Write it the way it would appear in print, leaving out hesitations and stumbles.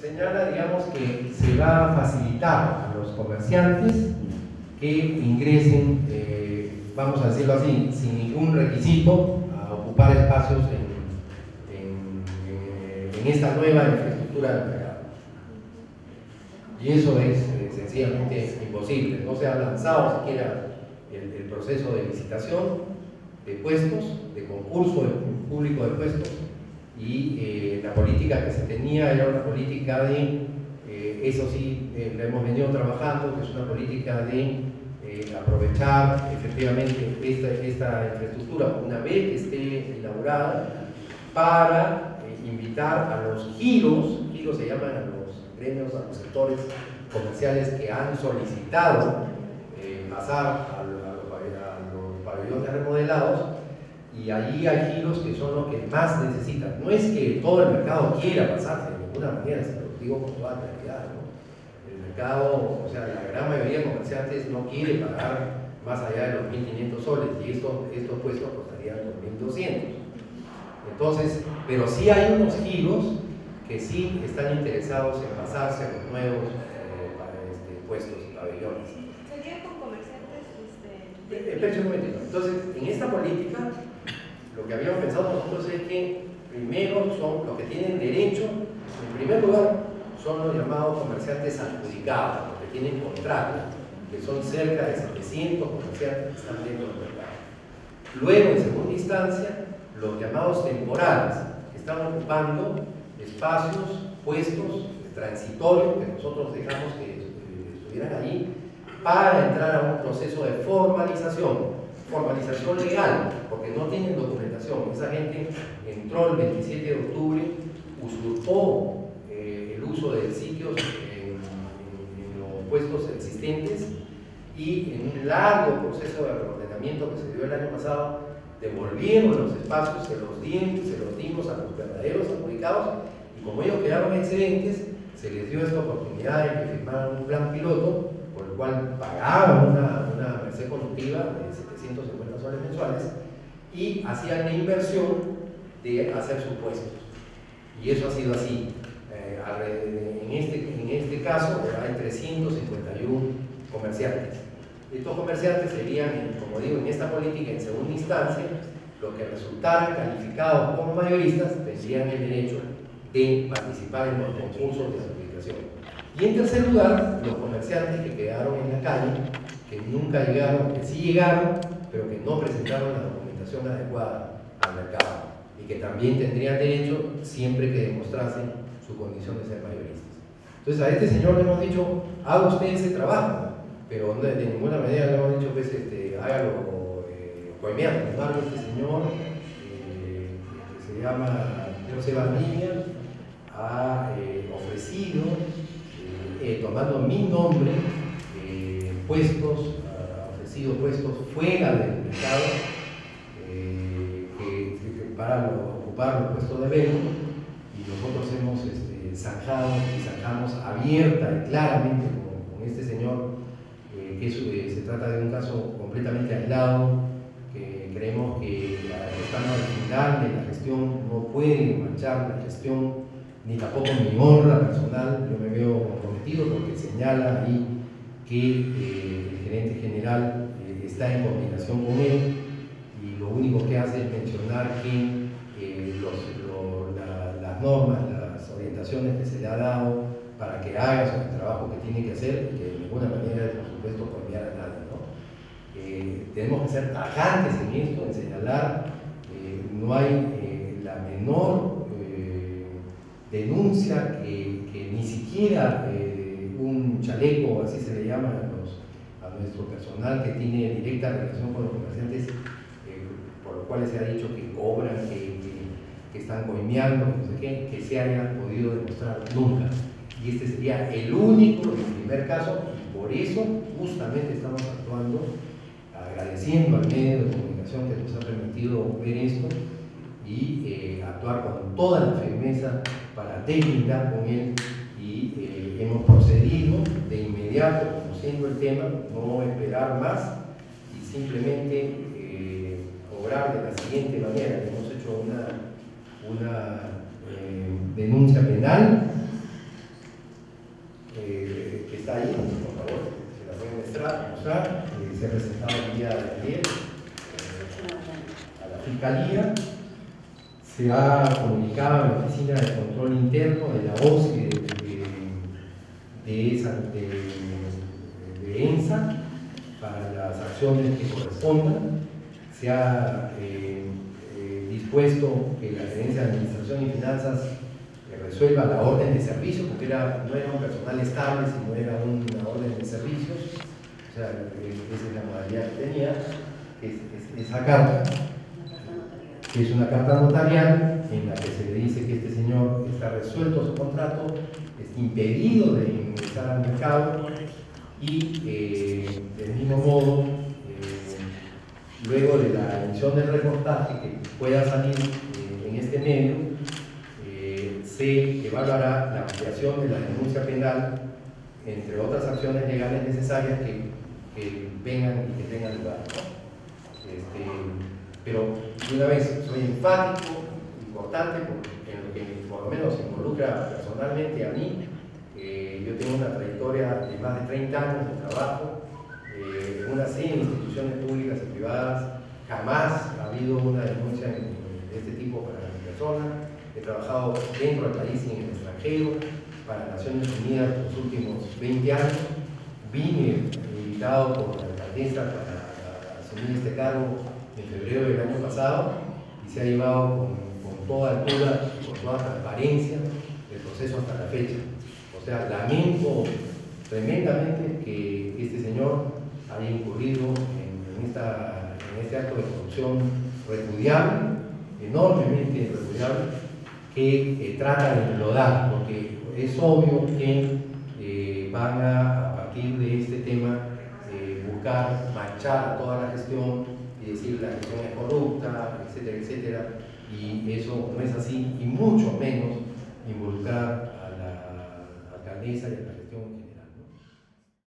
Señala, digamos, que se va a facilitar a los comerciantes que ingresen, vamos a decirlo así, sin ningún requisito, a ocupar espacios en esta nueva infraestructura del mercado. Y eso es sencillamente imposible. No se ha lanzado siquiera el proceso de licitación de puestos, de concurso público de puestos, y la política que se tenía era una política de, eso sí, la hemos venido trabajando, que es una política de aprovechar efectivamente esta infraestructura, una vez que esté elaborada, para invitar a los giros se llaman a los gremios, a los sectores comerciales que han solicitado pasar remodelados, y allí hay giros que son los que más necesitan. No es que todo el mercado quiera pasarse de ninguna manera, se lo digo con toda claridad, ¿no? El mercado, o sea, la gran mayoría de comerciantes no quiere pagar más allá de los 1.500 soles, y estos puestos costarían los 1.200. Entonces, pero sí hay unos giros que sí están interesados en pasarse a los nuevos puestos y pabellones. Entonces, en esta política, lo que habíamos pensado nosotros es que primero son los que tienen derecho, en primer lugar, son los llamados comerciantes adjudicados, los que tienen contratos, que son cerca de 700 comerciantes que están dentro del mercado. Luego, en segunda instancia, los llamados temporales, que están ocupando espacios, puestos transitorios, que nosotros dejamos que estuvieran allí, para entrar a un proceso de formalización legal, porque no tienen documentación. Esa gente entró el 27 de octubre, usurpó el uso de sitios en los puestos existentes, y en un largo proceso de reordenamiento que se dio el año pasado, devolvieron los espacios, se los dimos a los verdaderos adjudicados, y como ellos quedaron excedentes, se les dio esta oportunidad de que firmaran un plan piloto, por el cual pagaban una merced conductiva de 750 soles mensuales y hacían la inversión de hacer sus puestos. Y eso ha sido así. En este caso hay 351 comerciantes. Estos comerciantes serían, como digo, en esta política, en segunda instancia, los que resultaran calificados como mayoristas tendrían el derecho de participar en los concursos de adjudicación. Y en tercer lugar, los comerciantes que quedaron en la calle, que nunca llegaron, que sí llegaron, pero que no presentaron la documentación adecuada al mercado, y que también tendrían derecho siempre que demostrasen su condición de ser mayoristas. Entonces a este señor le hemos dicho, haga usted ese trabajo, pero de ninguna manera le hemos dicho, pues, hágalo coimeando, ¿no? Este señor, que se llama José Valdivia, ha ofrecido, tomando mi nombre, puestos, ha ofrecido puestos fuera del mercado para ocupar los puestos de Belmont, y nosotros hemos zanjado y zanjamos abierta y claramente con este señor, que se trata de un caso completamente aislado, que creemos que el estado original de la gestión no puede manchar la gestión, ni tampoco mi honra personal. Yo me veo comprometido porque señala ahí que el gerente general está en combinación con él, y lo único que hace es mencionar que las normas, las orientaciones que se le ha dado para que haga su trabajo que tiene que hacer, y que de ninguna manera, por supuesto, cambiar a nadie, ¿no? Tenemos que ser tajantes en esto, en señalar, no hay la menor denuncia que ni siquiera un chaleco, así se le llama a nuestro personal que tiene directa relación con los comerciantes, por los cuales se ha dicho que cobran, que están coimeando, no sé qué, que se haya podido demostrar nunca. Y este sería el único, el primer caso, y por eso justamente estamos actuando, agradeciendo al medio de comunicación que nos ha permitido ver esto, y actuar con toda la firmeza para delimitar con él, y hemos procedido de inmediato, conociendo el tema, no esperar más, y simplemente obrar de la siguiente manera. Hemos hecho una denuncia penal, que está ahí, por favor, se la voy a mostrar, se ha presentado el día de ayer a la Fiscalía, se ha comunicado a la Oficina de Control Interno de la OSCE de ENSA para las acciones que correspondan. Se ha dispuesto que la Gerencia de Administración y Finanzas resuelva la orden de servicio, porque no era un personal estable, sino era una orden de servicios, o sea, esa es la modalidad que tenía, esa carta, que es una carta notarial en la que se le dice que este señor está resuelto su contrato, es impedido de ingresar al mercado y del mismo modo, luego de la emisión del reportaje que pueda salir en este medio, se evaluará la ampliación de la denuncia penal, entre otras acciones legales necesarias que vengan y que tengan lugar, ¿no? Pero de una vez soy enfático, importante, porque en lo que por lo menos involucra personalmente a mí, yo tengo una trayectoria de más de 30 años de trabajo, en una serie de instituciones públicas y privadas. Jamás ha habido una denuncia de este tipo para mi persona. He trabajado dentro del país y en el extranjero para Naciones Unidas los últimos 20 años. Vine invitado por la alcaldesa para asumir este cargo en febrero del año pasado y se ha llevado con toda altura y con toda transparencia el proceso hasta la fecha. O sea, lamento tremendamente que este señor haya incurrido en este acto de corrupción repudiable, enormemente repudiable, que trata de enlodar, porque es obvio que van a partir de este tema buscar manchar toda la gestión y decir la gestión es corrupta, etcétera, etcétera, y eso no es así, y mucho menos involucrar a la alcaldesa y a la